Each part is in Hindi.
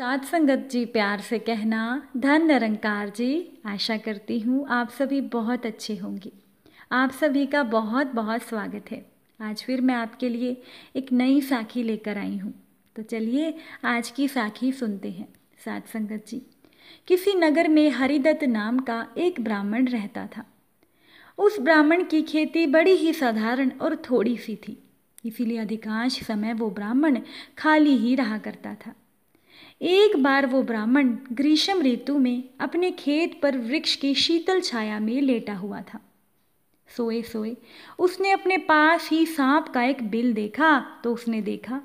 साथ संगत जी प्यार से कहना धन निरंकार जी। आशा करती हूँ आप सभी बहुत अच्छे होंगे। आप सभी का बहुत बहुत स्वागत है। आज फिर मैं आपके लिए एक नई साखी लेकर आई हूँ, तो चलिए आज की साखी सुनते हैं। साथ संगत जी, किसी नगर में हरिदत्त नाम का एक ब्राह्मण रहता था। उस ब्राह्मण की खेती बड़ी ही साधारण और थोड़ी सी थी, इसीलिए अधिकांश समय वो ब्राह्मण खाली ही रहा करता था। एक बार वो ब्राह्मण ग्रीष्म ऋतु में अपने खेत पर वृक्ष की शीतल छाया में लेटा हुआ था। सोए सोए उसने अपने पास ही सांप का एक बिल देखा, तो उसने देखा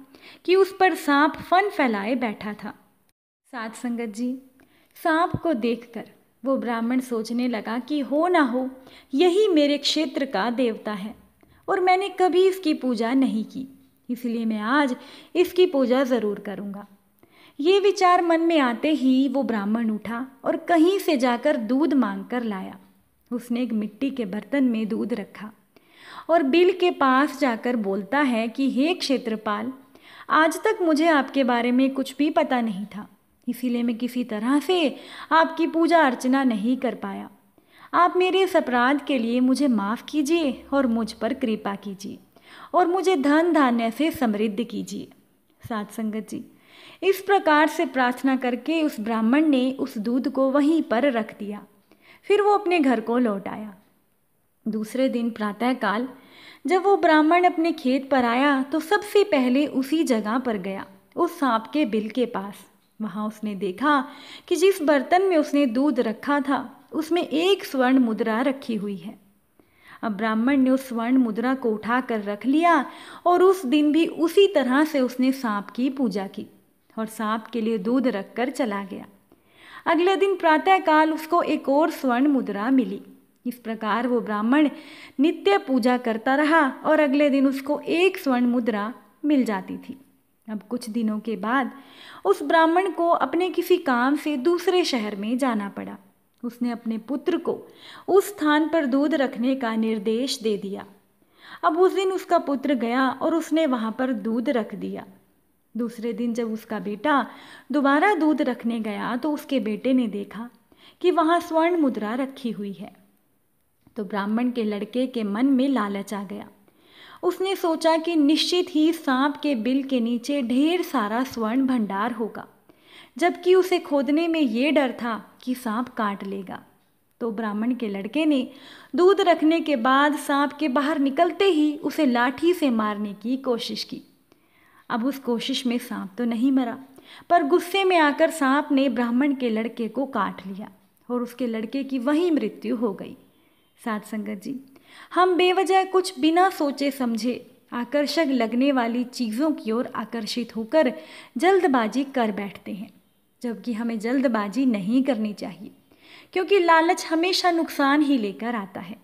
कि उस पर सांप फन फैलाए बैठा था। साथ संगत जी, सांप को देखकर वो ब्राह्मण सोचने लगा कि हो ना हो यही मेरे क्षेत्र का देवता है और मैंने कभी इसकी पूजा नहीं की, इसलिए मैं आज इसकी पूजा ज़रूर करूँगा। ये विचार मन में आते ही वो ब्राह्मण उठा और कहीं से जाकर दूध मांग कर लाया। उसने एक मिट्टी के बर्तन में दूध रखा और बिल के पास जाकर बोलता है कि हे क्षेत्रपाल, आज तक मुझे आपके बारे में कुछ भी पता नहीं था, इसीलिए मैं किसी तरह से आपकी पूजा अर्चना नहीं कर पाया। आप मेरे इस अपराध के लिए मुझे माफ़ कीजिए और मुझ पर कृपा कीजिए और मुझे धन धान्य से समृद्ध कीजिए। साथ संगत जी, इस प्रकार से प्रार्थना करके उस ब्राह्मण ने उस दूध को वहीं पर रख दिया। फिर वो अपने घर को लौट आया। दूसरे दिन प्रातःकाल जब वो ब्राह्मण अपने खेत पर आया, तो सबसे पहले उसी जगह पर गया, उस सांप के बिल के पास। वहाँ उसने देखा कि जिस बर्तन में उसने दूध रखा था उसमें एक स्वर्ण मुद्रा रखी हुई है। अब ब्राह्मण ने उस स्वर्ण मुद्रा को उठा कर रख लिया और उस दिन भी उसी तरह से उसने सांप की पूजा की और सांप के लिए दूध रखकर चला गया। अगले दिन प्रातःकाल उसको एक और स्वर्ण मुद्रा मिली। इस प्रकार वो ब्राह्मण नित्य पूजा करता रहा और अगले दिन उसको एक स्वर्ण मुद्रा मिल जाती थी। अब कुछ दिनों के बाद उस ब्राह्मण को अपने किसी काम से दूसरे शहर में जाना पड़ा। उसने अपने पुत्र को उस स्थान पर दूध रखने का निर्देश दे दिया। अब उस दिन उसका पुत्र गया और उसने वहाँ पर दूध रख दिया। दूसरे दिन जब उसका बेटा दोबारा दूध रखने गया, तो उसके बेटे ने देखा कि वहाँ स्वर्ण मुद्रा रखी हुई है। तो ब्राह्मण के लड़के के मन में लालच आ गया। उसने सोचा कि निश्चित ही सांप के बिल के नीचे ढेर सारा स्वर्ण भंडार होगा, जबकि उसे खोदने में ये डर था कि सांप काट लेगा। तो ब्राह्मण के लड़के ने दूध रखने के बाद सांप के बाहर निकलते ही उसे लाठी से मारने की कोशिश की। अब उस कोशिश में सांप तो नहीं मरा, पर गुस्से में आकर सांप ने ब्राह्मण के लड़के को काट लिया और उसके लड़के की वहीं मृत्यु हो गई। साथ संगत जी, हम बेवजह कुछ बिना सोचे समझे आकर्षक लगने वाली चीज़ों की ओर आकर्षित होकर जल्दबाजी कर बैठते हैं, जबकि हमें जल्दबाजी नहीं करनी चाहिए, क्योंकि लालच हमेशा नुकसान ही लेकर आता है।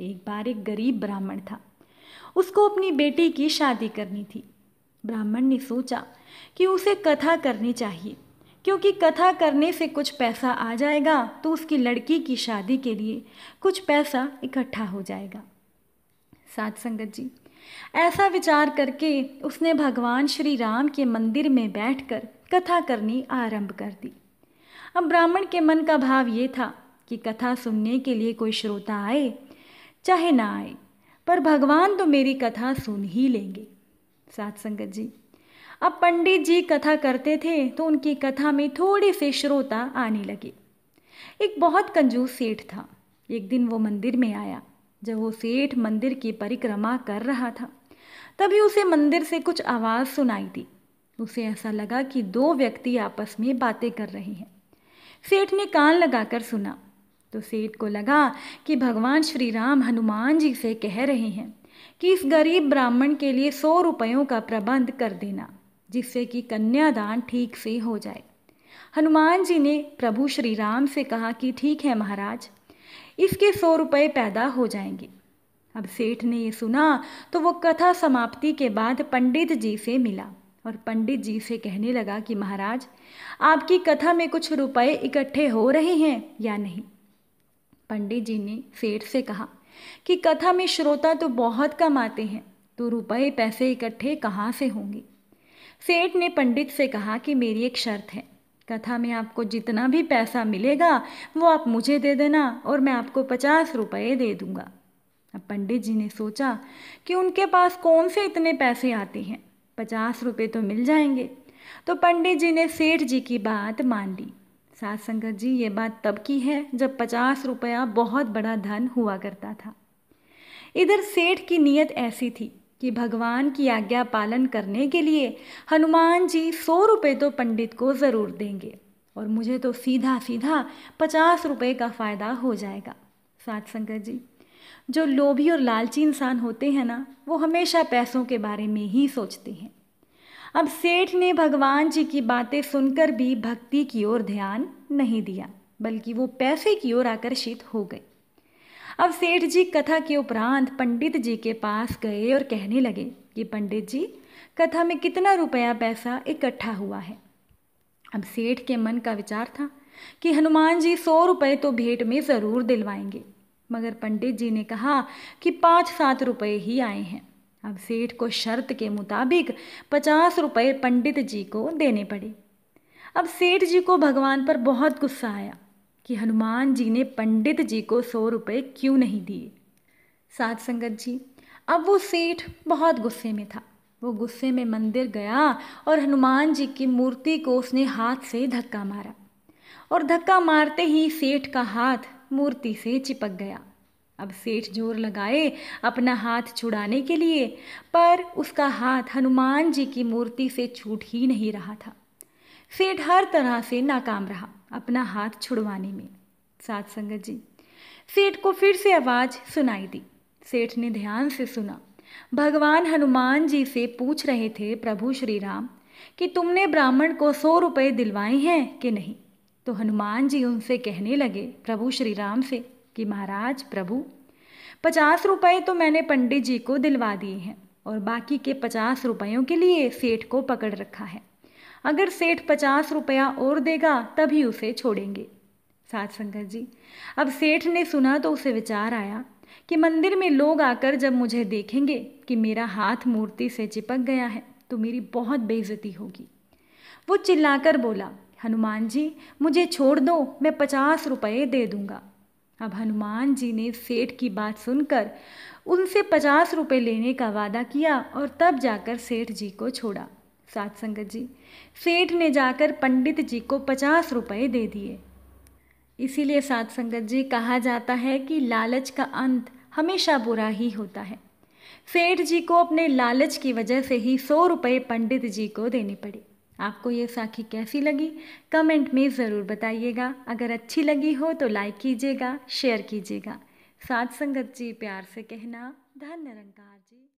एक बार एक गरीब ब्राह्मण था, उसको अपनी बेटी की शादी करनी थी। ब्राह्मण ने सोचा कि उसे कथा करनी चाहिए, क्योंकि कथा करने से कुछ पैसा आ जाएगा तो उसकी लड़की की शादी के लिए कुछ पैसा इकट्ठा हो जाएगा। साथ संगत जी, ऐसा विचार करके उसने भगवान श्री राम के मंदिर में बैठकर कथा करनी आरंभ कर दी। अब ब्राह्मण के मन का भाव ये था कि कथा सुनने के लिए कोई श्रोता आए चाहे ना आए, पर भगवान तो मेरी कथा सुन ही लेंगे। साथ संगत जी, अब पंडित जी कथा करते थे, तो उनकी कथा में थोड़े से श्रोता आने लगे। एक बहुत कंजूस सेठ था। एक दिन वो मंदिर में आया। जब वो सेठ मंदिर की परिक्रमा कर रहा था, तभी उसे मंदिर से कुछ आवाज़ सुनाई दी। उसे ऐसा लगा कि दो व्यक्ति आपस में बातें कर रहे हैं। सेठ ने कान लगाकर सुना, तो सेठ को लगा कि भगवान श्री राम हनुमान जी से कह रहे हैं कि इस गरीब ब्राह्मण के लिए 100 रुपयों का प्रबंध कर देना, जिससे कि कन्यादान ठीक से हो जाए। हनुमान जी ने प्रभु श्री राम से कहा कि ठीक है महाराज, इसके 100 रुपये पैदा हो जाएंगे। अब सेठ ने ये सुना तो वो कथा समाप्ति के बाद पंडित जी से मिला और पंडित जी से कहने लगा कि महाराज, आपकी कथा में कुछ रुपए इकट्ठे हो रहे हैं या नहीं। पंडित जी ने सेठ से कहा कि कथा में श्रोता तो बहुत कम आते हैं, तो रुपए पैसे इकट्ठे कहाँ से होंगे। सेठ ने पंडित से कहा कि मेरी एक शर्त है, कथा में आपको जितना भी पैसा मिलेगा वो आप मुझे दे देना और मैं आपको 50 रुपये दे दूँगा। अब पंडित जी ने सोचा कि उनके पास कौन से इतने पैसे आते हैं, 50 रुपये तो मिल जाएंगे। तो पंडित जी ने सेठ जी की बात मान ली। साध संगत जी, ये बात तब की है जब 50 रुपया बहुत बड़ा धन हुआ करता था। इधर सेठ की नीयत ऐसी थी कि भगवान की आज्ञा पालन करने के लिए हनुमान जी 100 रुपये तो पंडित को ज़रूर देंगे और मुझे तो सीधा सीधा 50 रुपये का फ़ायदा हो जाएगा। साध संगत जी, जो लोभी और लालची इंसान होते हैं ना, वो हमेशा पैसों के बारे में ही सोचते हैं। अब सेठ ने भगवान जी की बातें सुनकर भी भक्ति की ओर ध्यान नहीं दिया, बल्कि वो पैसे की ओर आकर्षित हो गए। अब सेठ जी कथा के उपरांत पंडित जी के पास गए और कहने लगे कि पंडित जी, कथा में कितना रुपया पैसा इकट्ठा हुआ है। अब सेठ के मन का विचार था कि हनुमान जी 100 रुपये तो भेंट में ज़रूर दिलवाएंगे, मगर पंडित जी ने कहा कि 5-7 रुपये ही आए हैं। अब सेठ को शर्त के मुताबिक 50 रुपये पंडित जी को देने पड़े। अब सेठ जी को भगवान पर बहुत गुस्सा आया कि हनुमान जी ने पंडित जी को 100 रुपये क्यों नहीं दिए। साध संगत जी, अब वो सेठ बहुत गुस्से में था। वो गुस्से में मंदिर गया और हनुमान जी की मूर्ति को उसने हाथ से धक्का मारा और धक्का मारते ही सेठ का हाथ मूर्ति से चिपक गया। अब सेठ जोर लगाए अपना हाथ छुड़ाने के लिए, पर उसका हाथ हनुमान जी की मूर्ति से छूट ही नहीं रहा था। सेठ हर तरह से नाकाम रहा अपना हाथ छुड़वाने में। साध संगत जी, सेठ को फिर से आवाज़ सुनाई दी। सेठ ने ध्यान से सुना, भगवान हनुमान जी से पूछ रहे थे, प्रभु श्री राम, कि तुमने ब्राह्मण को 100 रुपये दिलवाए हैं कि नहीं। तो हनुमान जी उनसे कहने लगे, प्रभु श्री राम से, कि महाराज प्रभु, 50 रुपये तो मैंने पंडित जी को दिलवा दिए हैं और बाकी के 50 रुपयों के लिए सेठ को पकड़ रखा है। अगर सेठ 50 रुपया और देगा तभी उसे छोड़ेंगे। साध संगत जी, अब सेठ ने सुना तो उसे विचार आया कि मंदिर में लोग आकर जब मुझे देखेंगे कि मेरा हाथ मूर्ति से चिपक गया है तो मेरी बहुत बेइज्जती होगी। वो चिल्लाकर बोला, हनुमान जी मुझे छोड़ दो, मैं 50 रुपये दे दूँगा। अब हनुमान जी ने सेठ की बात सुनकर उनसे 50 रुपये लेने का वादा किया और तब जाकर सेठ जी को छोड़ा। साध संगत जी, सेठ ने जाकर पंडित जी को 50 रुपये दे दिए। इसीलिए साध संगत जी, कहा जाता है कि लालच का अंत हमेशा बुरा ही होता है। सेठ जी को अपने लालच की वजह से ही 100 रुपये पंडित जी को देने पड़े। आपको ये साखी कैसी लगी, कमेंट में ज़रूर बताइएगा। अगर अच्छी लगी हो तो लाइक कीजिएगा, शेयर कीजिएगा। साध संगत जी, प्यार से कहना धन निरंकार जी।